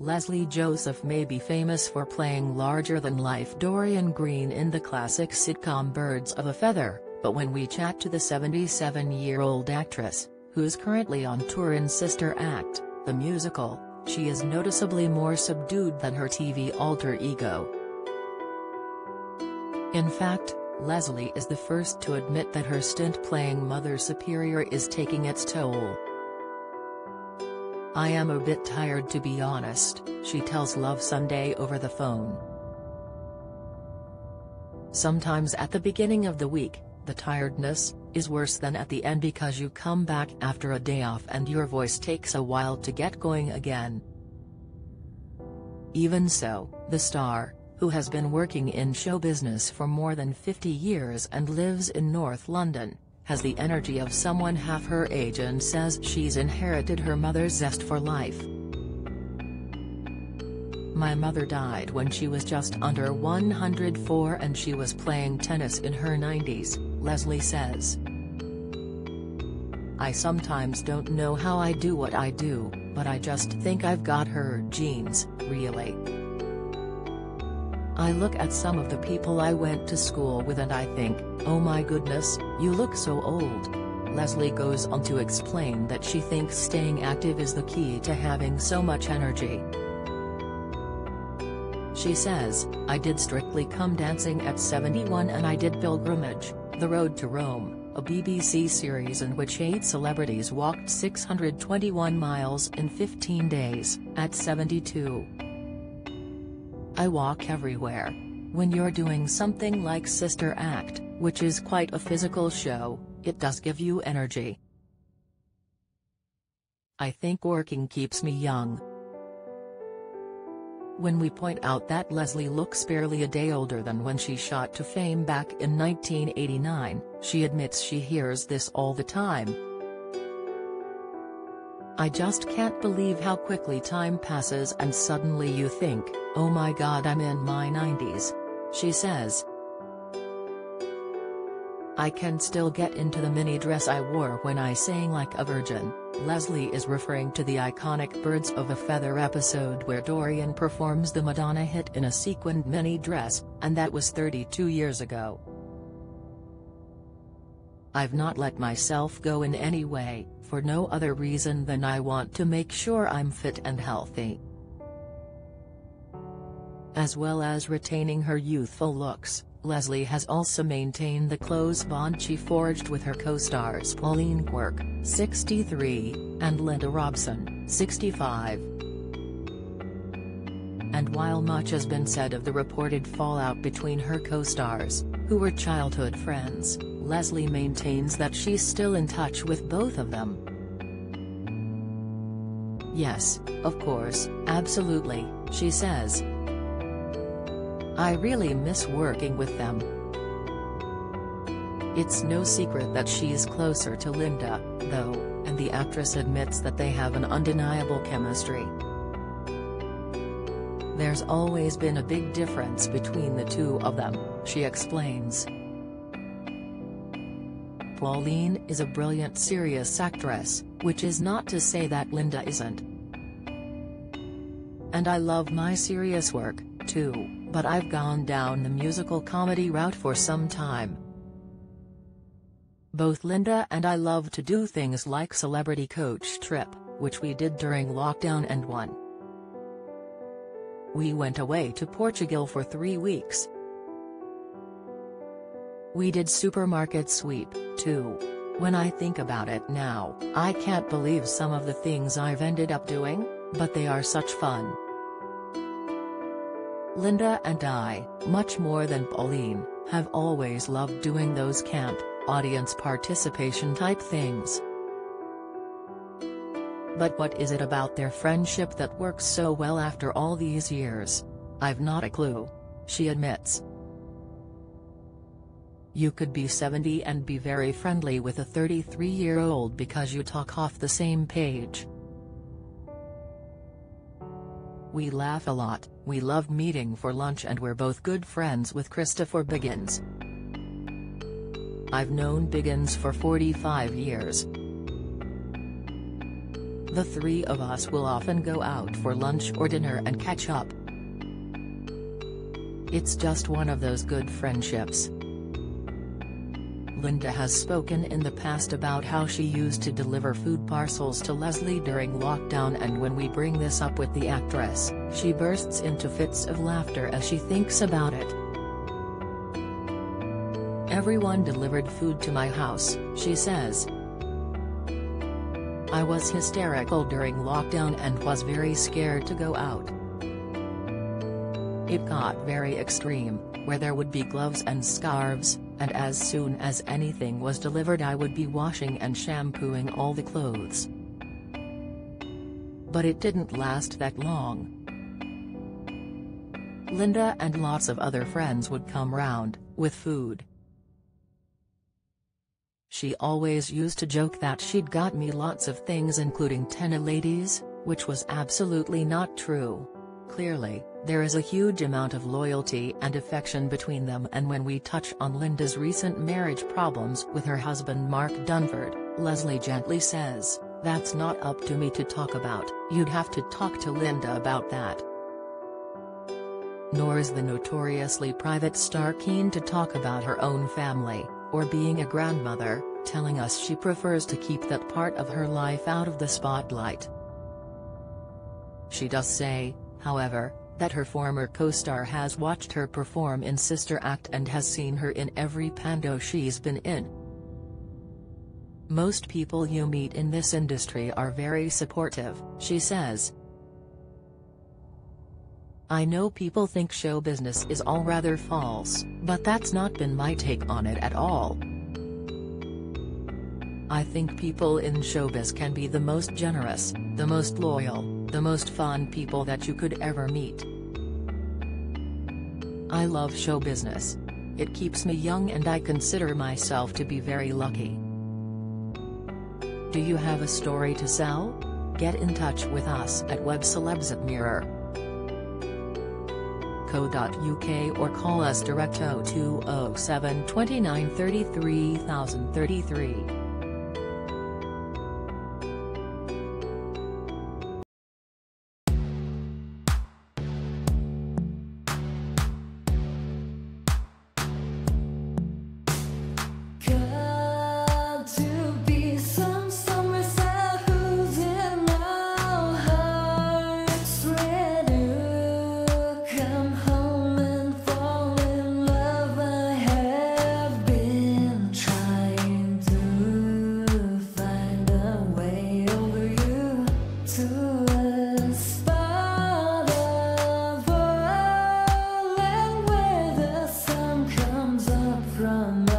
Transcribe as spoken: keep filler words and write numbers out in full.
Lesley Joseph may be famous for playing larger-than-life Dorian Green in the classic sitcom Birds of a Feather, but when we chat to the seventy-seven-year-old actress, who's currently on tour in Sister Act, the musical, she is noticeably more subdued than her T V alter ego. In fact, Lesley is the first to admit that her stint playing Mother Superior is taking its toll. "I am a bit tired, to be honest," she tells Love Sunday over the phone. "Sometimes at the beginning of the week, the tiredness is worse than at the end because you come back after a day off and your voice takes a while to get going again." Even so, the star, who has been working in show business for more than fifty years and lives in North London, has the energy of someone half her age and says she's inherited her mother's zest for life. "My mother died when she was just under one hundred four and she was playing tennis in her nineties, Lesley says. "I sometimes don't know how I do what I do, but I just think I've got her genes, really. I look at some of the people I went to school with and I think, oh my goodness, you look so old." Lesley goes on to explain that she thinks staying active is the key to having so much energy. She says, "I did Strictly Come Dancing at seventy-one and I did Pilgrimage, The Road to Rome, a B B C series in which eight celebrities walked six hundred twenty-one miles in fifteen days, at seventy-two. I walk everywhere. When you're doing something like Sister Act, which is quite a physical show, it does give you energy. I think working keeps me young." When we point out that Lesley looks barely a day older than when she shot to fame back in nineteen eighty-nine, she admits she hears this all the time. "I just can't believe how quickly time passes and suddenly you think, oh my god, I'm in my nineties, she says. "I can still get into the mini dress I wore when I sang like a virgin." Lesley is referring to the iconic Birds of a Feather episode where Dorian performs the Madonna hit in a sequined mini dress, and that was thirty-two years ago. "I've not let myself go in any way, for no other reason than I want to make sure I'm fit and healthy." As well as retaining her youthful looks, Lesley has also maintained the close bond she forged with her co-stars Pauline Quirke, sixty-three, and Linda Robson, sixty-five. And while much has been said of the reported fallout between her co-stars, who were childhood friends, Lesley maintains that she's still in touch with both of them. "Yes, of course, absolutely," she says. "I really miss working with them." It's no secret that she's closer to Linda, though, and the actress admits that they have an undeniable chemistry. "There's always been a big difference between the two of them," she explains. "Pauline is a brilliant serious actress, which is not to say that Linda isn't. And I love my serious work, too, but I've gone down the musical comedy route for some time. Both Linda and I love to do things like Celebrity Coach Trip, which we did during lockdown and won. We went away to Portugal for three weeks. We did Supermarket Sweep, too. When I think about it now, I can't believe some of the things I've ended up doing, but they are such fun. Linda and I, much more than Pauline, have always loved doing those camp, audience participation type things." "But what is it about their friendship that works so well after all these years? I've not a clue," she admits. "You could be seventy and be very friendly with a thirty-three-year-old because you talk off the same page. We laugh a lot, we love meeting for lunch and we're both good friends with Christopher Biggins. I've known Biggins for forty-five years. The three of us will often go out for lunch or dinner and catch up. It's just one of those good friendships. Linda has spoken in the past about how she used to deliver food parcels to Lesley during lockdown, and when we bring this up with the actress, she bursts into fits of laughter as she thinks about it. "Everyone delivered food to my house," she says. "I was hysterical during lockdown and was very scared to go out. It got very extreme, where there would be gloves and scarves, and as soon as anything was delivered I would be washing and shampooing all the clothes. But it didn't last that long. Linda and lots of other friends would come round, with food. She always used to joke that she'd got me lots of things, including ten ladies, which was absolutely not true. Clearly, there is a huge amount of loyalty and affection between them, and when we touch on Linda's recent marriage problems with her husband Mark Dunford, Lesley gently says, "That's not up to me to talk about, you'd have to talk to Linda about that." Nor is the notoriously private star keen to talk about her own family, or being a grandmother, telling us she prefers to keep that part of her life out of the spotlight. She does say, however, that her former co-star has watched her perform in Sister Act and has seen her in every panto she's been in. "Most people you meet in this industry are very supportive," she says. "I know people think show business is all rather false, but that's not been my take on it at all. I think people in showbiz can be the most generous, the most loyal, the most fun people that you could ever meet. I love show business. It keeps me young and I consider myself to be very lucky. Do you have a story to sell? Get in touch with us at webcelebs at mirror dot co dot U K or call us direct oh two oh seven, two nine three three, oh oh three three. From